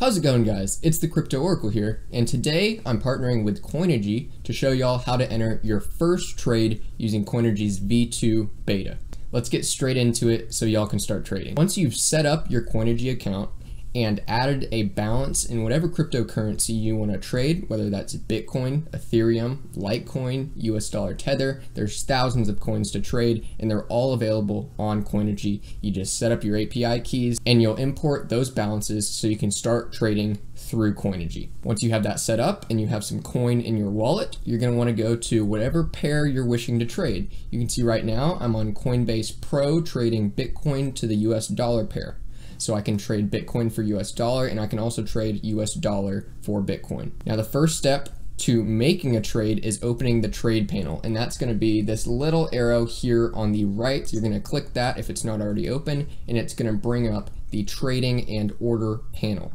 How's it going, guys? It's the Crypto Oracle here, and today I'm partnering with Coinigy to show y'all how to enter your first trade using Coinigy's V2 beta. Let's get straight into it so y'all can start trading. Once you've set up your Coinigy account and added a balance in whatever cryptocurrency you want to trade, whether that's Bitcoin, Ethereum, Litecoin, US dollar, Tether, there's thousands of coins to trade and they're all available on Coinigy. You just set up your API keys and you'll import those balances so you can start trading through Coinigy. Once you have that set up and you have some coin in your wallet, you're going to want to go to whatever pair you're wishing to trade. You can see right now I'm on Coinbase Pro trading Bitcoin to the US dollar pair. So I can trade Bitcoin for US dollar, and I can also trade US dollar for Bitcoin. Now the first step to making a trade is opening the trade panel, and that's gonna be this little arrow here on the right. You're gonna click that if it's not already open, and it's gonna bring up the trading and order panel.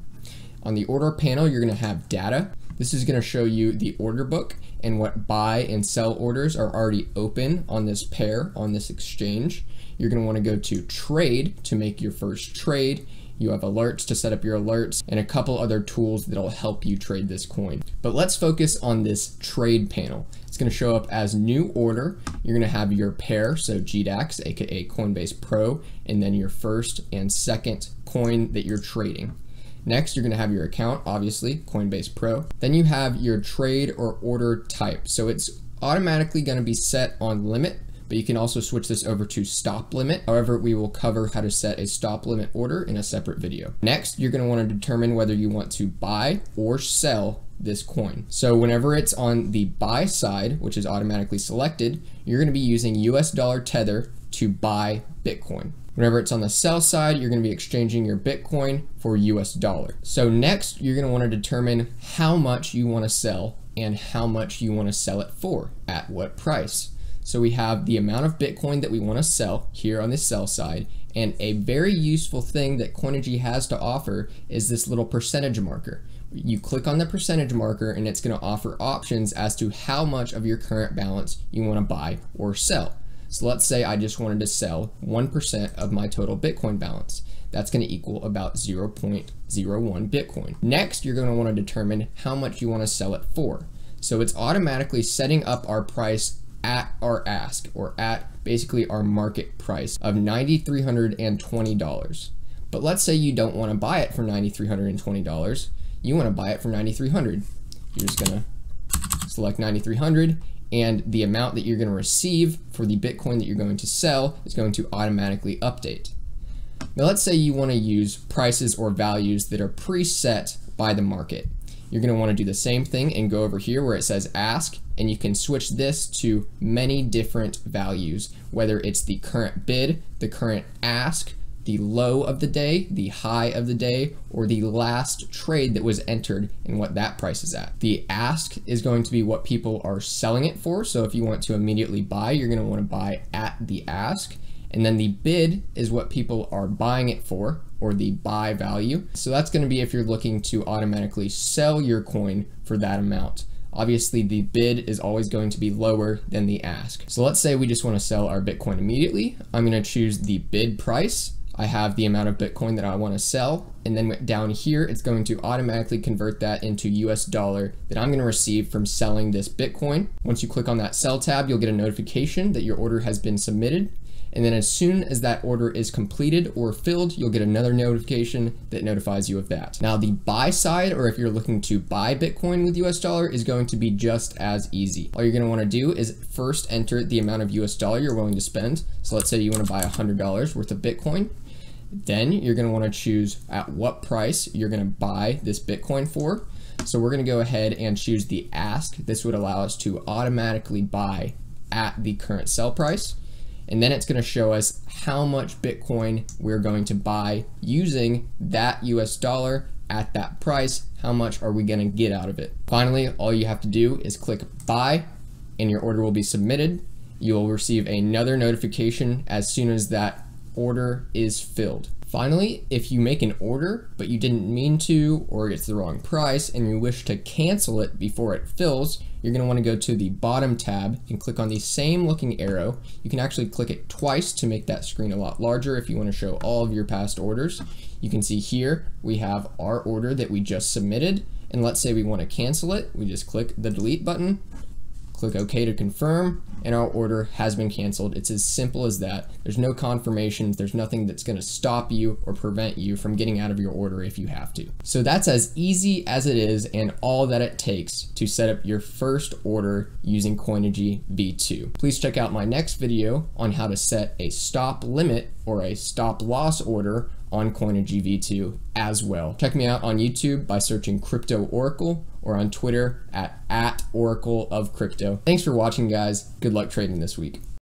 On the order panel, you're gonna have data. This is gonna show you the order book and what buy and sell orders are already open on this pair, on this exchange. You're gonna wanna go to trade to make your first trade. You have alerts to set up your alerts and a couple other tools that'll help you trade this coin. But let's focus on this trade panel. It's gonna show up as new order. You're gonna have your pair, so GDAX, AKA Coinbase Pro, and then your first and second coin that you're trading. Next, you're gonna have your account, obviously, Coinbase Pro. Then you have your trade or order type. So it's automatically gonna be set on limit, but you can also switch this over to stop limit. However, we will cover how to set a stop limit order in a separate video. Next, you're gonna wanna determine whether you want to buy or sell this coin. So whenever it's on the buy side, which is automatically selected, you're gonna be using US dollar Tether to buy Bitcoin. Whenever it's on the sell side, you're gonna be exchanging your Bitcoin for US dollar. So next, you're gonna wanna determine how much you wanna sell and how much you wanna sell it for, at what price. So we have the amount of Bitcoin that we want to sell here on the sell side, and a very useful thing that Coinigy has to offer is this little percentage marker. You click on the percentage marker and it's going to offer options as to how much of your current balance you want to buy or sell. So let's say I just wanted to sell 1% of my total Bitcoin balance. That's going to equal about 0.01 Bitcoin. Next, you're going to want to determine how much you want to sell it for. So it's automatically setting up our price at our ask, or at basically our market price of $9,320. But let's say you don't want to buy it for $9,320, you want to buy it for $9,300. You're just gonna select $9,300, and the amount that you're gonna receive for the Bitcoin that you're going to sell is going to automatically update. Now let's say you want to use prices or values that are preset by the market. You're gonna wanna do the same thing and go over here where it says ask, and you can switch this to many different values, whether it's the current bid, the current ask, the low of the day, the high of the day, or the last trade that was entered and what that price is at. The ask is going to be what people are selling it for, so if you want to immediately buy, you're gonna wanna buy at the ask. And then the bid is what people are buying it for, or the buy value. So that's gonna be if you're looking to automatically sell your coin for that amount. Obviously, the bid is always going to be lower than the ask. So let's say we just want to sell our Bitcoin immediately. I'm going to choose the bid price. I have the amount of Bitcoin that I want to sell. And then down here, it's going to automatically convert that into US dollar that I'm going to receive from selling this Bitcoin. Once you click on that sell tab, you'll get a notification that your order has been submitted. And then as soon as that order is completed or filled, you'll get another notification that notifies you of that. Now the buy side, or if you're looking to buy Bitcoin with US dollar, is going to be just as easy. All you're gonna wanna do is first enter the amount of US dollar you're willing to spend. So let's say you wanna buy $100 worth of Bitcoin. Then you're gonna wanna choose at what price you're gonna buy this Bitcoin for. So we're gonna go ahead and choose the ask. This would allow us to automatically buy at the current sell price. And then it's gonna show us how much Bitcoin we're going to buy using that US dollar at that price. How much are we gonna get out of it? Finally, all you have to do is click buy and your order will be submitted. You'll receive another notification as soon as that order is filled. Finally, if you make an order, but you didn't mean to, or it's the wrong price, and you wish to cancel it before it fills, you're gonna wanna go to the bottom tab and click on the same looking arrow. You can actually click it twice to make that screen a lot larger if you wanna show all of your past orders. You can see here, we have our order that we just submitted, and let's say we wanna cancel it, we just click the delete button, click OK to confirm, and our order has been canceled. It's as simple as that. There's no confirmations. There's nothing that's going to stop you or prevent you from getting out of your order if you have to. So that's as easy as it is and all that it takes to set up your first order using Coinigy V2. Please check out my next video on how to set a stop limit or a stop loss order on Coinigy V2 as well. Check me out on YouTube by searching Crypto Oracle or on Twitter at @OracleOfCrypto. Thanks for watching, guys. Good luck trading this week.